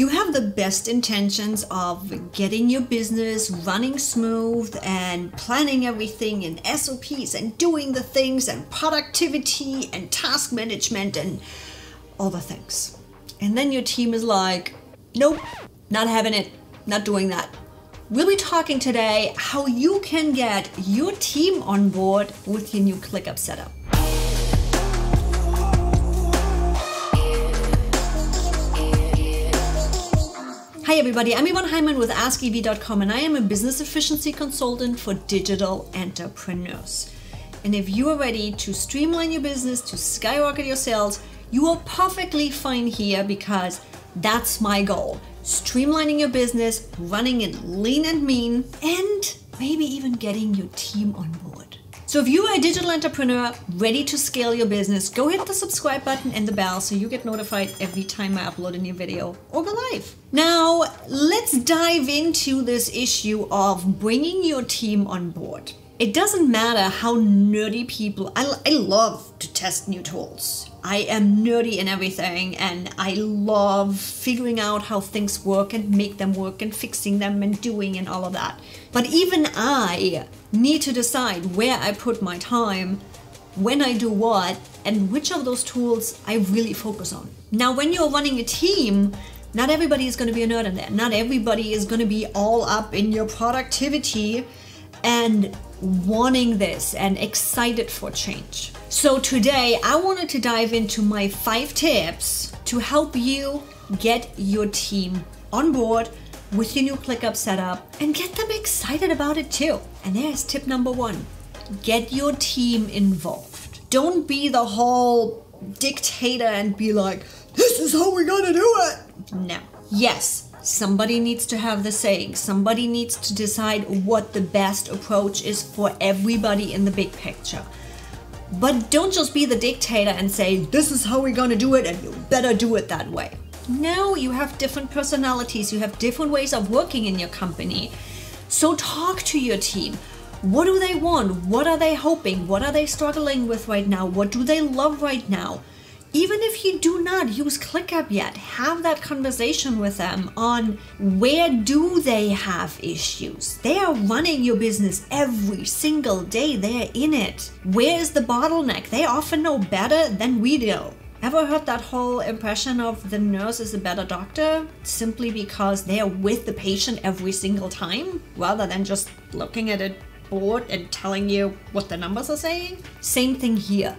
You have the best intentions of getting your business running smooth and planning everything and SOPs and doing the things and productivity and task management and all the things. And then your team is like, nope, not having it, not doing that. We'll be talking today how you can get your team on board with your new ClickUp setup. Hi everybody, I'm Yvonne Hyman with askev.com and I am a business efficiency consultant for digital entrepreneurs. And if you are ready to streamline your business, to skyrocket your sales, you are perfectly fine here because that's my goal. Streamlining your business, running it lean and mean, and maybe even getting your team on board. So if you are a digital entrepreneur ready to scale your business, go hit the subscribe button and the bell so you get notified every time I upload a new video or go live. Now, let's dive into this issue of bringing your team on board. It doesn't matter how nerdy people, I love to test new tools. I am nerdy in everything and I love figuring out how things work and make them work and fixing them and doing and all of that. But even I need to decide where I put my time, when I do what, and which of those tools I really focus on. Now, when you're running a team, not everybody is going to be a nerd in there. Not everybody is going to be all up in your productivity and wanting this and excited for change. So today I wanted to dive into my 5 tips to help you get your team on board with your new ClickUp setup and get them excited about it too. And there's tip number 1, get your team involved. Don't be the whole dictator and be like, this is how we're gonna do it. No. Yes. Somebody needs to have the saying. Somebody needs to decide what the best approach is for everybody in the big picture. But don't just be the dictator and say, this is how we're gonna do it and you better do it that way. No, you have different personalities. You have different ways of working in your company. So talk to your team. What do they want? What are they hoping? What are they struggling with right now? What do they love right now? Even if you do not use ClickUp yet, have that conversation with them on where do they have issues. They are running your business every single day. They're in it. Where is the bottleneck? They often know better than we do. Ever heard that whole impression of the nurse is a better doctor simply because they are with the patient every single time rather than just looking at a board and telling you what the numbers are saying? Same thing here.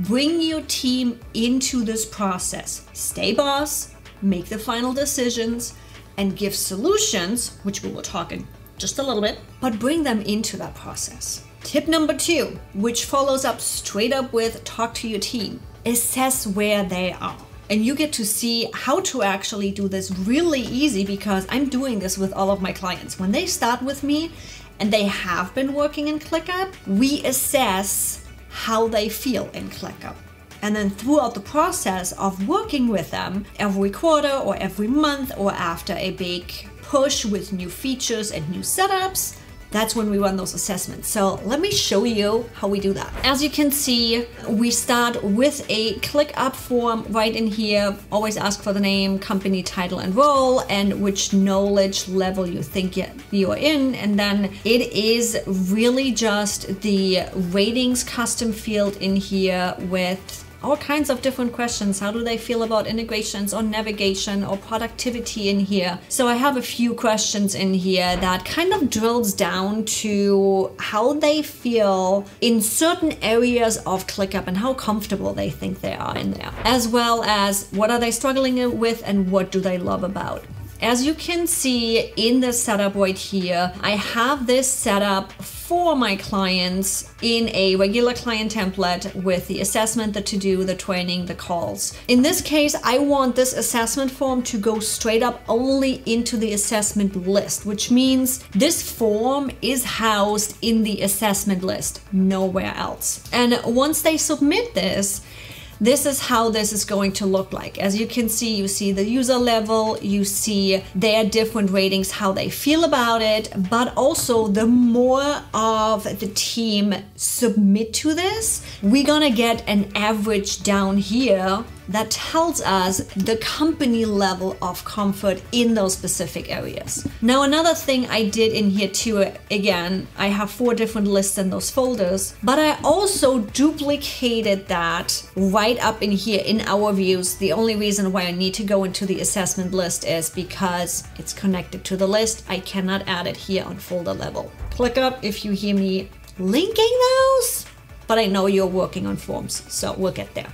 Bring your team into this process. Stay boss, make the final decisions, and give solutions, which we will talk in just a little bit, but bring them into that process. Tip number 2, which follows up straight up with talk to your team. Assess where they are. And you get to see how to actually do this really easy because I'm doing this with all of my clients. When they start with me and they have been working in ClickUp, we assess how they feel in ClickUp. And then throughout the process of working with them every quarter or every month or after a big push with new features and new setups, that's when we run those assessments. So let me show you how we do that. As you can see, we start with a ClickUp form right in here. Always ask for the name, company, title, and role, and which knowledge level you think you're in. And then it is really just the ratings custom field in here with all kinds of different questions. How do they feel about integrations or navigation or productivity in here? So I have a few questions in here that kind of drills down to how they feel in certain areas of ClickUp and how comfortable they think they are in there, as well as what are they struggling with and what do they love about. As you can see in the setup right here, I have this set up for my clients in a regular client template with the assessment, the to-do, the training, the calls. In this case, I want this assessment form to go straight up only into the assessment list, which means this form is housed in the assessment list, nowhere else. And once they submit this, this is how this is going to look like. As you can see, you see the user level, you see their different ratings, how they feel about it, but also the more of the team submit to this, we're gonna get an average down here that tells us the company level of comfort in those specific areas. Now, another thing I did in here too, again, I have 4 different lists in those folders, but I also duplicated that right up in here in our views. The only reason why I need to go into the assessment list is because it's connected to the list. I cannot add it here on folder level. ClickUp, if you hear me linking those, but I know you're working on forms, so we'll get there.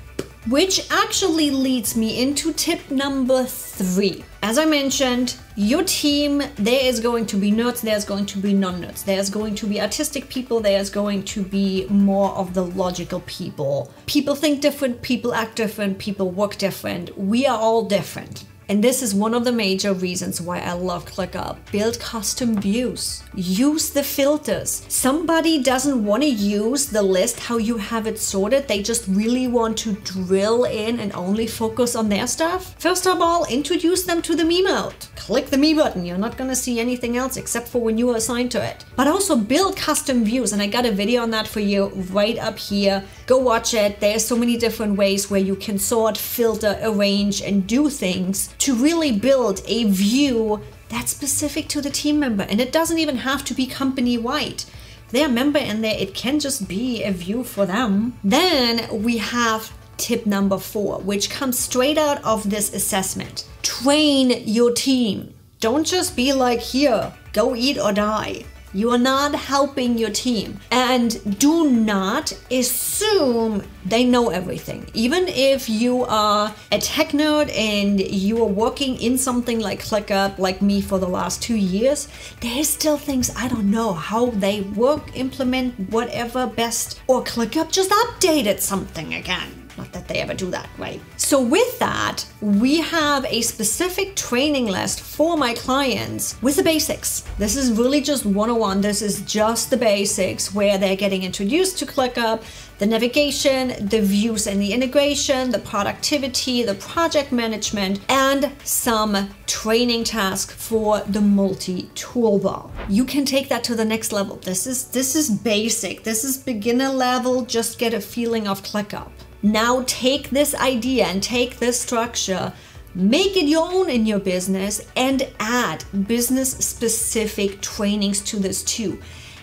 Which actually leads me into tip number 3. As I mentioned, your team, there is going to be nerds, there's going to be non-nerds, there's going to be artistic people, there's going to be more of the logical people. People think different, people act different, people work different. We are all different. And this is one of the major reasons why I love ClickUp. Build custom views, use the filters. Somebody doesn't want to use the list how you have it sorted. They just really want to drill in and only focus on their stuff. First of all, introduce them to the meme out. Click the me button. You're not going to see anything else except for when you are assigned to it. But also build custom views. And I got a video on that for you right up here. Go watch it. There's so many different ways where you can sort, filter, arrange, and do things to really build a view that's specific to the team member. And it doesn't even have to be company-wide. Their member in there, it can just be a view for them. Then we have tip number 4, which comes straight out of this assessment. Train your team. Don't just be like, here, go eat or die. You are not helping your team. And do not assume they know everything. Even if you are a tech nerd and you are working in something like ClickUp, like me for the last 2 years, there's still things I don't know how they work, implement, whatever best, or ClickUp just updated something again. Not that they ever do that, right? So with that, we have a specific training list for my clients with the basics. This is really just 101. This is just the basics where they're getting introduced to ClickUp, the navigation, the views and the integration, the productivity, the project management, and some training tasks for the multi-toolbar. You can take that to the next level. This is basic. This is beginner level. Just get a feeling of ClickUp. Now take this idea and take this structure, make it your own in your business, and add business specific trainings to this too.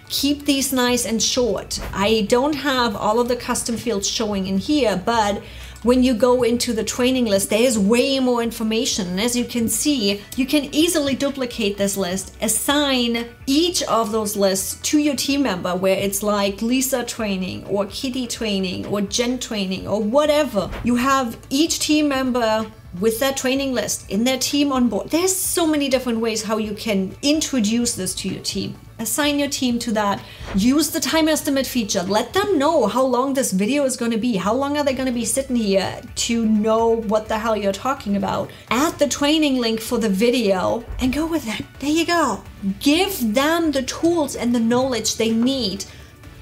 Keep these nice and short. I don't have all of the custom fields showing in here, but when you go into the training list, there's way more information. And as you can see, you can easily duplicate this list, assign each of those lists to your team member where it's like Lisa training or Kitty training or Jen training or whatever. You have each team member with their training list in their team on board. There's so many different ways how you can introduce this to your team. Assign your team to that. Use the time estimate feature. Let them know how long this video is going to be. How long are they going to be sitting here to know what the hell you're talking about? Add the training link for the video and go with it. There you go. Give them the tools and the knowledge they need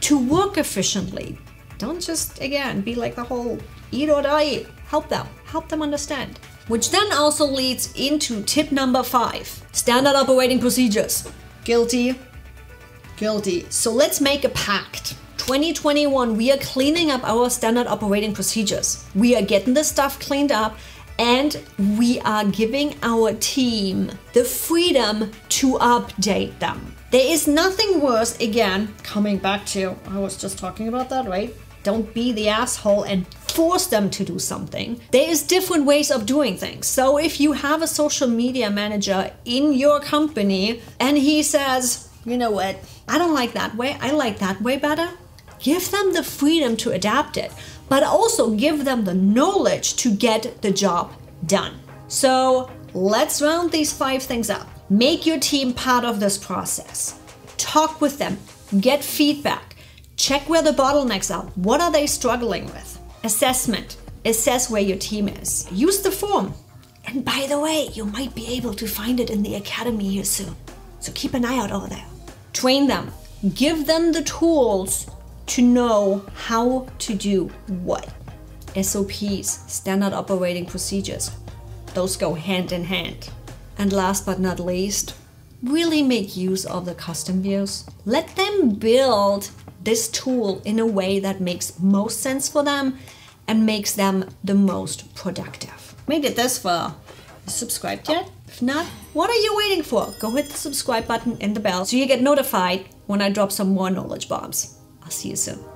to work efficiently. Don't just, again, be like the whole eat or die. Help them understand. Which then also leads into tip number 5, standard operating procedures. Guilty. So let's make a pact. 2021, we are cleaning up our standard operating procedures. We are getting this stuff cleaned up, and we are giving our team the freedom to update them. There is nothing worse, again, coming back to, I was just talking about that, right? Don't be the asshole and force them to do something. There is different ways of doing things. So if you have a social media manager in your company and he says, you know what, I don't like that way, I like that way better, give them the freedom to adapt it, but also give them the knowledge to get the job done. So let's round these 5 things up. Make your team part of this process. Talk with them, get feedback, check where the bottlenecks are. What are they struggling with? Assessment. Assess where your team is. Use the form. And by the way, you might be able to find it in the academy here soon. So keep an eye out over there. Train them. Give them the tools to know how to do what. SOPs, standard operating procedures. Those go hand in hand. And last but not least, really make use of the custom views. Let them build this tool in a way that makes most sense for them and makes them the most productive. Made it this far. Subscribed yet? If not, what are you waiting for? Go hit the subscribe button and the bell so you get notified when I drop some more knowledge bombs. I'll see you soon.